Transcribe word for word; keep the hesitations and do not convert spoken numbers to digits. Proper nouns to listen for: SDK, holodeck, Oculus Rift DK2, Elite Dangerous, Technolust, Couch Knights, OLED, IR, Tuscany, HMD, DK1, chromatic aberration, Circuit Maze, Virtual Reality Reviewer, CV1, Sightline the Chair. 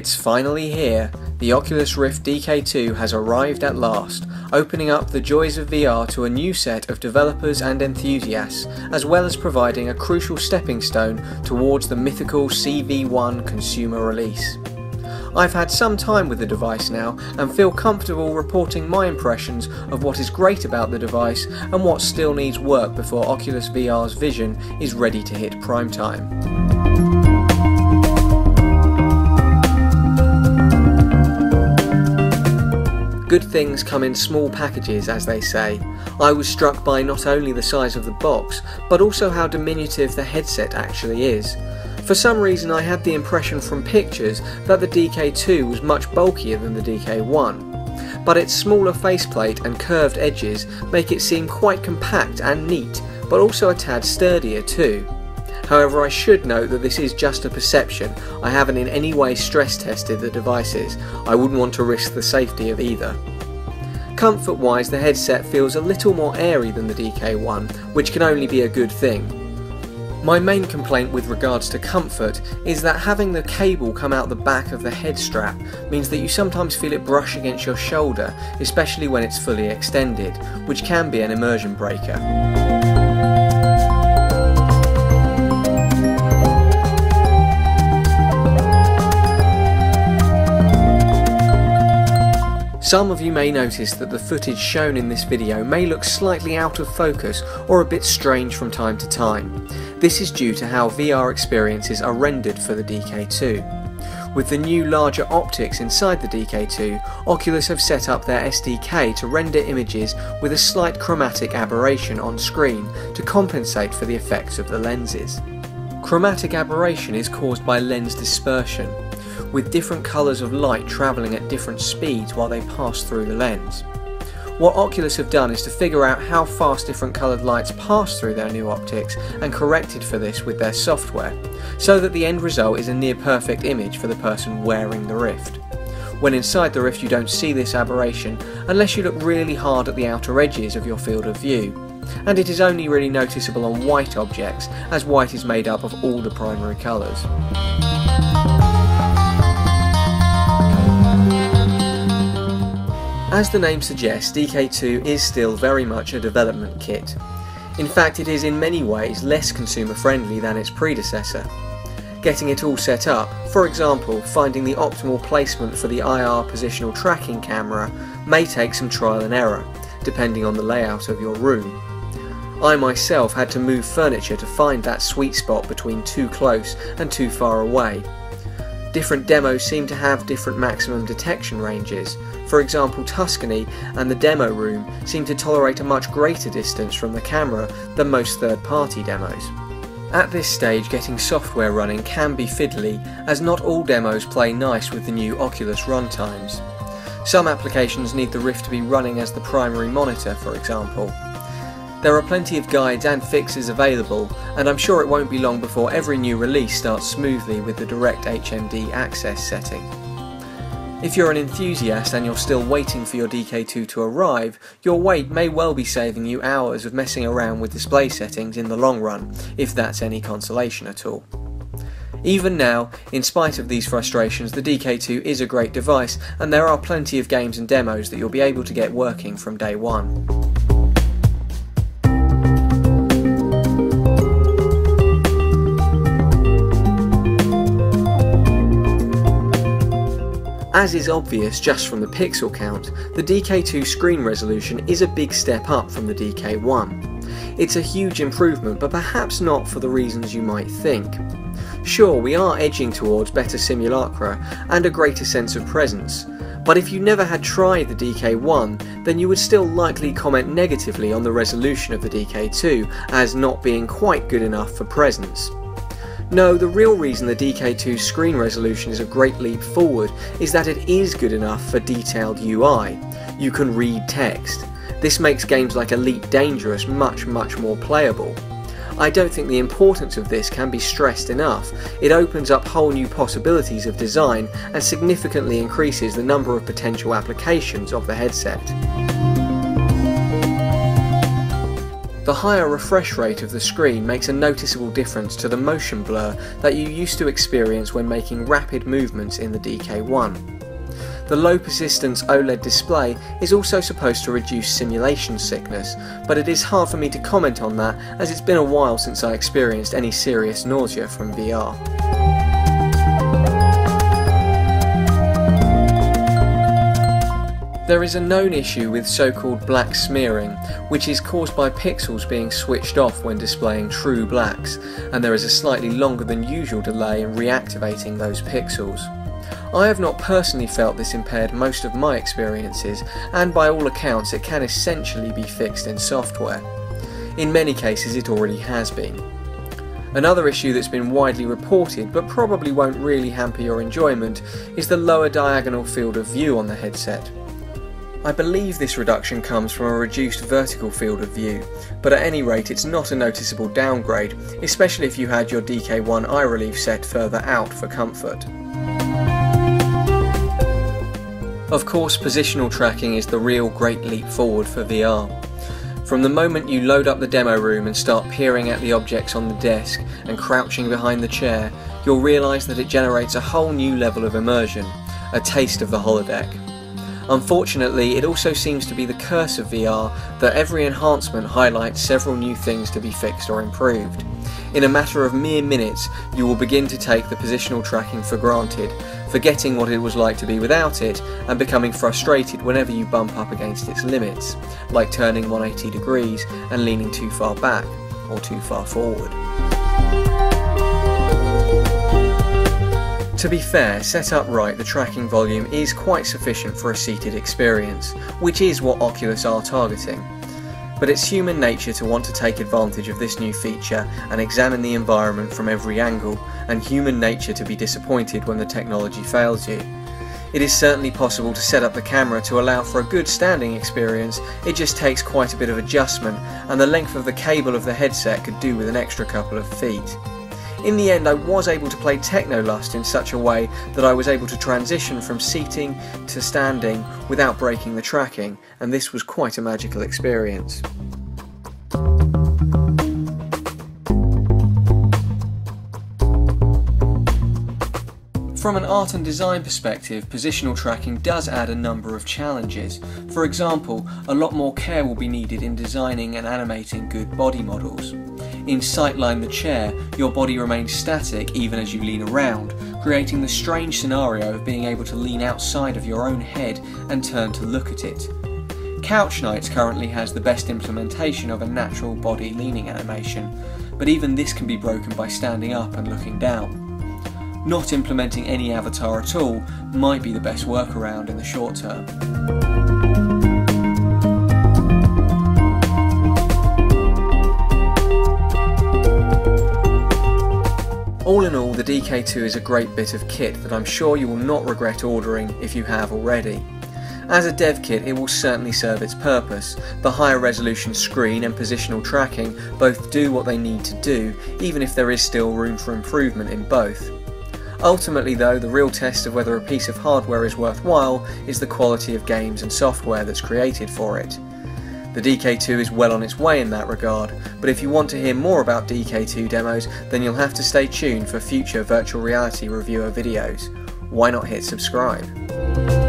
It's finally here. The Oculus Rift D K two has arrived at last, opening up the joys of V R to a new set of developers and enthusiasts, as well as providing a crucial stepping stone towards the mythical C V one consumer release. I've had some time with the device now and feel comfortable reporting my impressions of what is great about the device and what still needs work before Oculus V R's vision is ready to hit prime time. Good things come in small packages, as they say. I was struck by not only the size of the box, but also how diminutive the headset actually is. For some reason I had the impression from pictures that the D K two was much bulkier than the D K one, but its smaller faceplate and curved edges make it seem quite compact and neat, but also a tad sturdier too. However, I should note that this is just a perception. I haven't in any way stress tested the devices. I wouldn't want to risk the safety of either. Comfort wise, the headset feels a little more airy than the D K one, which can only be a good thing. My main complaint with regards to comfort is that having the cable come out the back of the head strap means that you sometimes feel it brush against your shoulder, especially when it's fully extended, which can be an immersion breaker. Some of you may notice that the footage shown in this video may look slightly out of focus or a bit strange from time to time. This is due to how V R experiences are rendered for the D K two. With the new larger optics inside the D K two, Oculus have set up their S D K to render images with a slight chromatic aberration on screen to compensate for the effects of the lenses. Chromatic aberration is caused by lens dispersion, with different colours of light travelling at different speeds while they pass through the lens. What Oculus have done is to figure out how fast different coloured lights pass through their new optics and corrected for this with their software, so that the end result is a near perfect image for the person wearing the Rift. When inside the Rift you don't see this aberration unless you look really hard at the outer edges of your field of view, and it is only really noticeable on white objects, as white is made up of all the primary colours. As the name suggests, D K two is still very much a development kit. In fact, it is in many ways less consumer friendly than its predecessor. Getting it all set up, for example, finding the optimal placement for the I R positional tracking camera, may take some trial and error, depending on the layout of your room. I myself had to move furniture to find that sweet spot between too close and too far away. Different demos seem to have different maximum detection ranges. For example, Tuscany and the demo room seem to tolerate a much greater distance from the camera than most third-party demos. At this stage, getting software running can be fiddly, as not all demos play nice with the new Oculus runtimes. Some applications need the Rift to be running as the primary monitor, for example. There are plenty of guides and fixes available, and I'm sure it won't be long before every new release starts smoothly with the direct H M D access setting. If you're an enthusiast and you're still waiting for your D K two to arrive, your wait may well be saving you hours of messing around with display settings in the long run, if that's any consolation at all. Even now, in spite of these frustrations, the D K two is a great device, and there are plenty of games and demos that you'll be able to get working from day one. As is obvious just from the pixel count, the D K two screen resolution is a big step up from the D K one. It's a huge improvement, but perhaps not for the reasons you might think. Sure, we are edging towards better simulacra and a greater sense of presence, but if you never had tried the D K one, then you would still likely comment negatively on the resolution of the D K two as not being quite good enough for presence. No, the real reason the D K two's screen resolution is a great leap forward is that it is good enough for detailed U I. You can read text. This makes games like Elite Dangerous much, much more playable. I don't think the importance of this can be stressed enough. It opens up whole new possibilities of design and significantly increases the number of potential applications of the headset. The higher refresh rate of the screen makes a noticeable difference to the motion blur that you used to experience when making rapid movements in the D K one. The low persistence OLED display is also supposed to reduce simulation sickness, but it is hard for me to comment on that as it's been a while since I experienced any serious nausea from V R. There is a known issue with so-called black smearing, which is caused by pixels being switched off when displaying true blacks, and there is a slightly longer than usual delay in reactivating those pixels. I have not personally felt this impaired most of my experiences, and by all accounts it can essentially be fixed in software. In many cases it already has been. Another issue that's been widely reported, but probably won't really hamper your enjoyment, is the lower diagonal field of view on the headset. I believe this reduction comes from a reduced vertical field of view, but at any rate it's not a noticeable downgrade, especially if you had your D K one eye relief set further out for comfort. Of course, positional tracking is the real great leap forward for V R. From the moment you load up the demo room and start peering at the objects on the desk and crouching behind the chair, you'll realise that it generates a whole new level of immersion, a taste of the holodeck. Unfortunately, it also seems to be the curse of V R that every enhancement highlights several new things to be fixed or improved. In a matter of mere minutes, you will begin to take the positional tracking for granted, forgetting what it was like to be without it and becoming frustrated whenever you bump up against its limits, like turning one hundred eighty degrees and leaning too far back or too far forward. To be fair, set up right, the tracking volume is quite sufficient for a seated experience, which is what Oculus are targeting. But it's human nature to want to take advantage of this new feature and examine the environment from every angle, and human nature to be disappointed when the technology fails you. It is certainly possible to set up the camera to allow for a good standing experience, it just takes quite a bit of adjustment, and the length of the cable of the headset could do with an extra couple of feet. In the end, I was able to play Technolust in such a way that I was able to transition from seating to standing without breaking the tracking, and this was quite a magical experience. From an art and design perspective, positional tracking does add a number of challenges. For example, a lot more care will be needed in designing and animating good body models. In Sightline the Chair, your body remains static even as you lean around, creating the strange scenario of being able to lean outside of your own head and turn to look at it. Couch Knights currently has the best implementation of a natural body leaning animation, but even this can be broken by standing up and looking down. Not implementing any avatar at all might be the best workaround in the short term. All in all, the D K two is a great bit of kit that I'm sure you will not regret ordering if you have already. As a dev kit, it will certainly serve its purpose. The higher resolution screen and positional tracking both do what they need to do, even if there is still room for improvement in both. Ultimately though, the real test of whether a piece of hardware is worthwhile is the quality of games and software that's created for it. The D K two is well on its way in that regard, but if you want to hear more about D K two demos, then you'll have to stay tuned for future virtual reality reviewer videos. Why not hit subscribe?